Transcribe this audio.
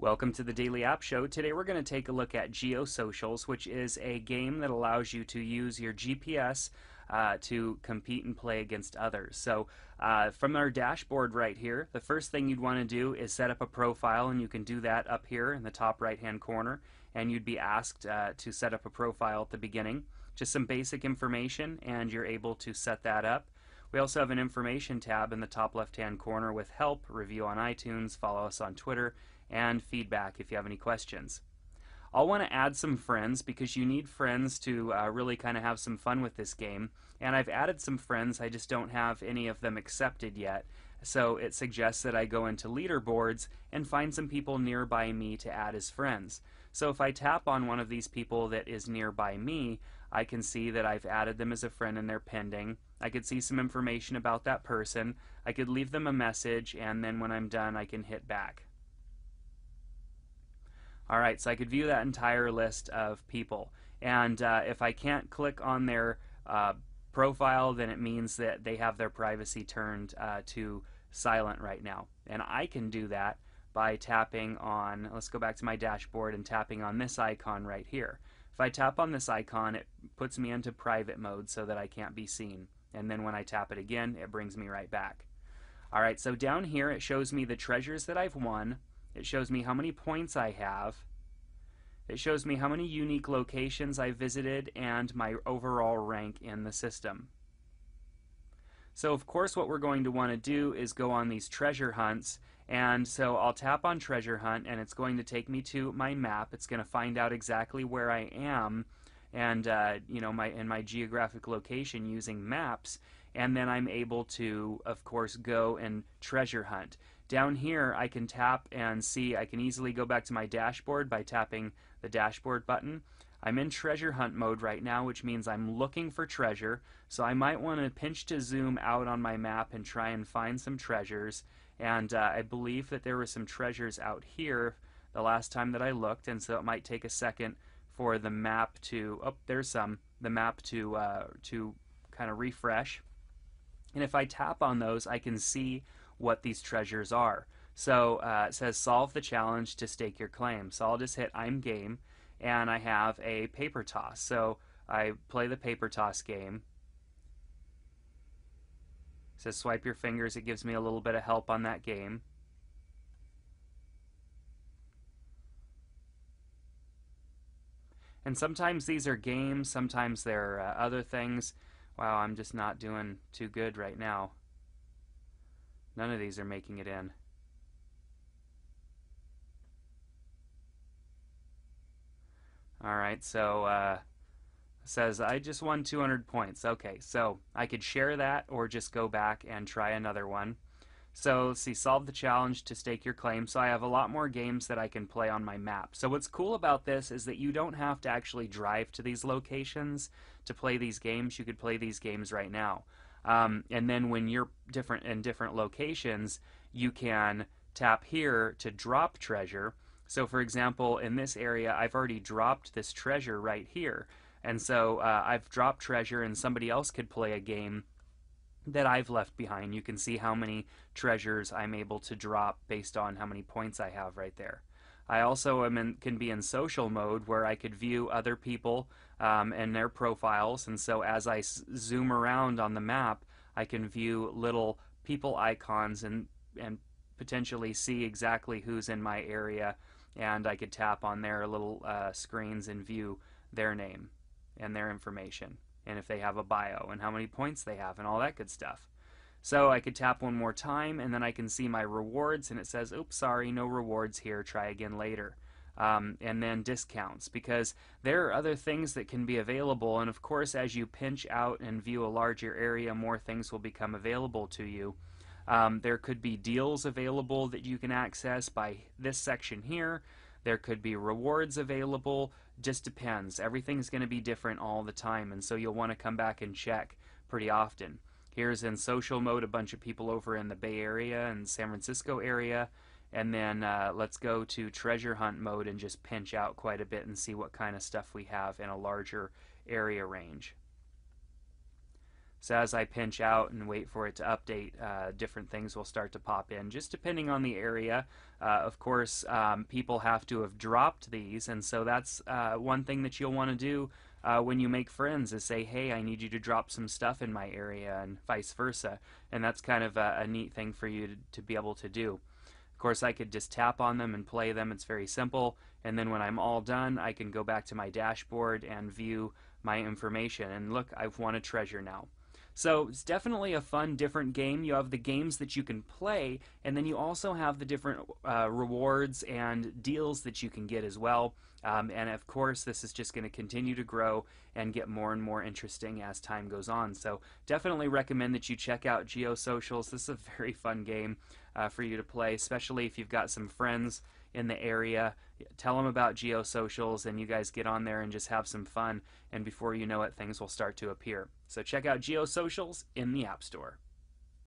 Welcome to the Daily App Show. Today we're going to take a look at GeoSocials, which is a game that allows you to use your GPS to compete and play against others. So from our dashboard right here, the first thing you'd want to do is set up a profile, and you can do that up here in the top right hand corner, and you'd be asked to set up a profile at the beginning. Just some basic information, and you're able to set that up. We also have an information tab in the top left hand corner with help, review on iTunes, follow us on Twitter, and feedback if you have any questions. I'll want to add some friends because you need friends to really kind of have some fun with this game. And I've added some friends, I just don't have any of them accepted yet. So it suggests that I go into leaderboards and find some people nearby me to add as friends. So if I tap on one of these people that is nearby me, I can see that I've added them as a friend and they're pending. I could see some information about that person. I could leave them a message, and then when I'm done I can hit back. Alright, so I could view that entire list of people, and if I can't click on their profile, then it means that they have their privacy turned to silent right now. And I can do that by tapping on, let's go back to my dashboard and tapping on this icon right here. If I tap on this icon, it puts me into private mode so that I can't be seen, and then when I tap it again, it brings me right back. Alright, so down here it shows me the treasures that I've won. It shows me how many points I have. It shows me how many unique locations I visited and my overall rank in the system. So of course what we're going to want to do is go on these treasure hunts, and so I'll tap on treasure hunt and it's going to take me to my map. It's going to find out exactly where I am and my geographic location using maps, and then I'm able to of course go and treasure hunt. Down here I can tap and see I can easily go back to my dashboard by tapping the dashboard button. I'm in treasure hunt mode right now, which means I'm looking for treasure, so I might want to pinch to zoom out on my map and try and find some treasures. And I believe that there were some treasures out here the last time that I looked, and so it might take a second for the map to kind of refresh. And if I tap on those, I can see what these treasures are. So it says solve the challenge to stake your claim. So I'll just hit I'm game, and I have a paper toss. So I play the paper toss game. It says swipe your fingers. It gives me a little bit of help on that game. And sometimes these are games, sometimes they're other things. Wow, I'm just not doing too good right now. None of these are making it in. Alright, so it says I just won 200 points. Okay, so I could share that or just go back and try another one. So see, solve the challenge to stake your claim. So I have a lot more games that I can play on my map. So what's cool about this is that you don't have to actually drive to these locations to play these games. You could play these games right now. And then when you're in different locations, you can tap here to drop treasure. So for example, in this area, I've already dropped this treasure right here. And so I've dropped treasure, and somebody else could play a game that I've left behind. You can see how many treasures I'm able to drop based on how many points I have right there. I also can be in social mode, where I could view other people and their profiles, and so as I zoom around on the map, I can view little people icons and potentially see exactly who's in my area, and I could tap on their little screens and view their name and their information, and if they have a bio and how many points they have and all that good stuff. So I could tap one more time, and then I can see my rewards, and it says, oops, sorry, no rewards here, try again later. And then discounts, because there are other things that can be available, and of course as you pinch out and view a larger area, more things will become available to you. There could be deals available that you can access by this section here. There could be rewards available, just depends. Everything's going to be different all the time, and so you'll want to come back and check pretty often. Here's in social mode a bunch of people over in the Bay Area and San Francisco area, and then let's go to treasure hunt mode and just pinch out quite a bit and see what kind of stuff we have in a larger area range. So as I pinch out and wait for it to update, different things will start to pop in, just depending on the area. Of course, people have to have dropped these, and so that's one thing that you'll want to do when you make friends is say, hey, I need you to drop some stuff in my area, and vice versa. And that's kind of a neat thing for you to be able to do. Of course, I could just tap on them and play them. It's very simple. And then when I'm all done, I can go back to my dashboard and view my information. And look, I've won a treasure now. So it's definitely a fun, different game. You have the games that you can play, and then you also have the different rewards and deals that you can get as well. And of course, this is just going to continue to grow and get more and more interesting as time goes on. So definitely recommend that you check out GeoSocials. This is a very fun game for you to play, especially if you've got some friends in the area. Tell them about GeoSocials, and you guys get on there and just have some fun, and before you know it, things will start to appear. So check out GeoSocials in the App Store.